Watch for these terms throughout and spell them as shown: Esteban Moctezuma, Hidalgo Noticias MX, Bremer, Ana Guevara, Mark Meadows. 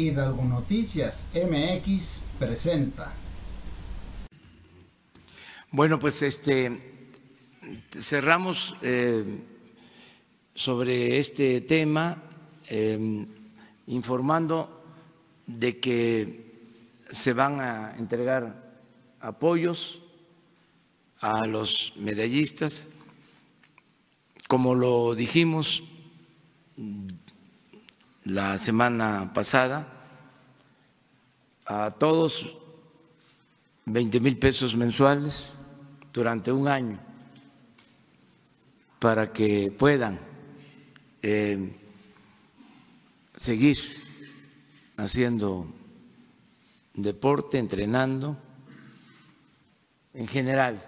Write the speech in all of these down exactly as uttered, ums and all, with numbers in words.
Hidalgo Noticias M X presenta. Bueno, pues este cerramos eh, sobre este tema eh, informando de que se van a entregar apoyos a los medallistas, como lo dijimos la semana pasada, a todos veinte mil pesos mensuales durante un año para que puedan eh, seguir haciendo deporte, entrenando en general.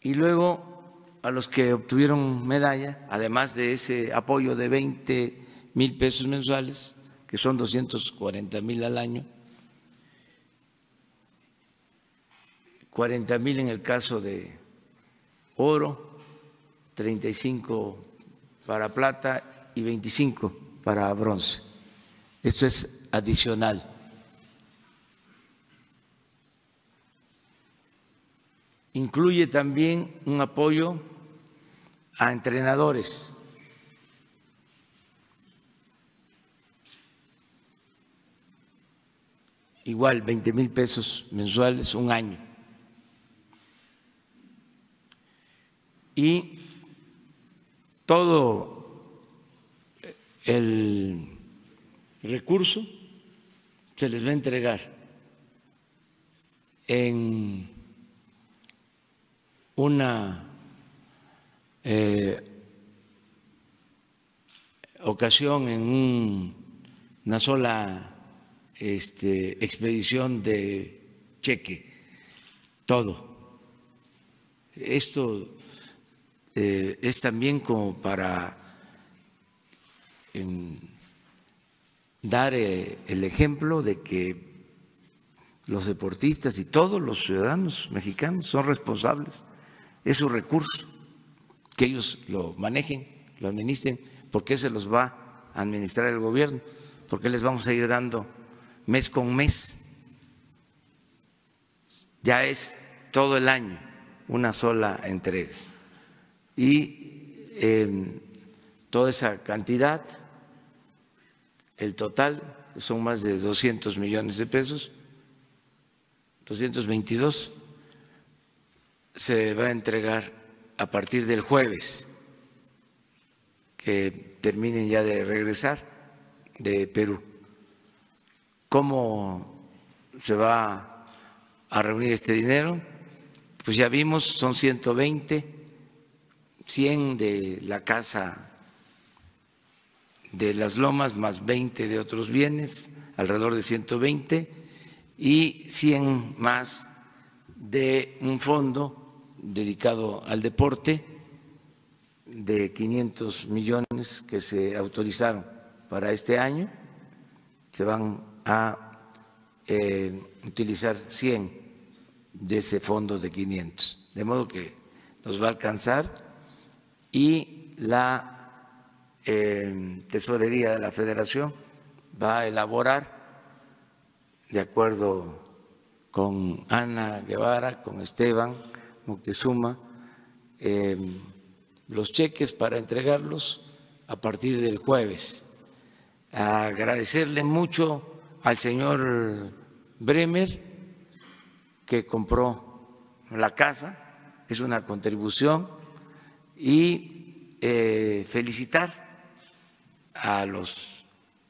Y luego a los que obtuvieron medalla, además de ese apoyo de veinte mil pesos mensuales, que son doscientos cuarenta mil al año, cuarenta mil en el caso de oro, treinta y cinco para plata y veinticinco para bronce. Esto es adicional. Incluye también un apoyo a entrenadores, igual veinte mil pesos mensuales un año, y todo el recurso se les va a entregar en una eh, ocasión, en un, una sola este, expedición de cheque, todo. Esto eh, es también como para eh, dar eh, el ejemplo de que los deportistas y todos los ciudadanos mexicanos son responsables. Es su recurso, que ellos lo manejen, lo administren, porque se los va a administrar el gobierno, porque les vamos a ir dando mes con mes. Ya es todo el año una sola entrega. Y eh, toda esa cantidad, el total, son más de doscientos millones de pesos, doscientos veintidós, se va a entregar a partir del jueves, que terminen ya de regresar de Perú. ¿Cómo se va a reunir este dinero? Pues ya vimos, son ciento veinte, cien de la Casa de las Lomas, más veinte de otros bienes, alrededor de ciento veinte, y cien más de un fondo dedicado al deporte de quinientos millones que se autorizaron para este año. Se van a eh, utilizar cien de ese fondo de quinientos, de modo que nos va a alcanzar, y la eh, tesorería de la Federación va a elaborar, de acuerdo con Ana Guevara, con Esteban Moctezuma, eh, los cheques para entregarlos a partir del jueves. Agradecerle mucho al señor Bremer, que compró la casa, es una contribución, y eh, felicitar a los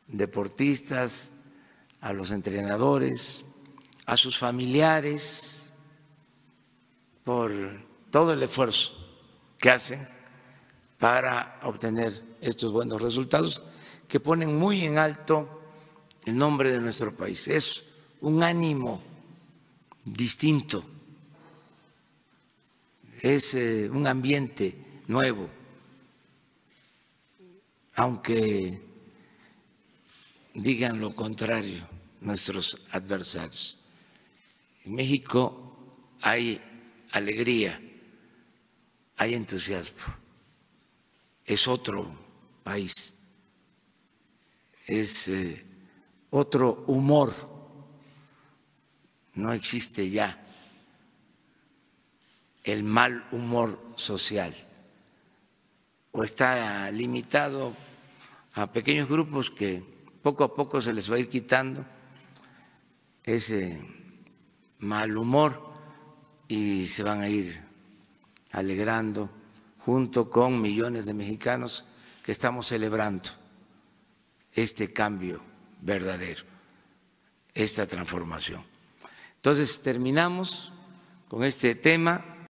deportistas, a los entrenadores, a sus familiares, por todo el esfuerzo que hacen para obtener estos buenos resultados que ponen muy en alto el nombre de nuestro país. Es un ánimo distinto, es un ambiente nuevo, aunque digan lo contrario nuestros adversarios. En México hay alegría, hay entusiasmo, es otro país, es otro humor. No existe ya el mal humor social, o está limitado a pequeños grupos que poco a poco se les va a ir quitando ese mal humor y se van a ir alegrando junto con millones de mexicanos que estamos celebrando este cambio verdadero, esta transformación. Entonces, terminamos con este tema.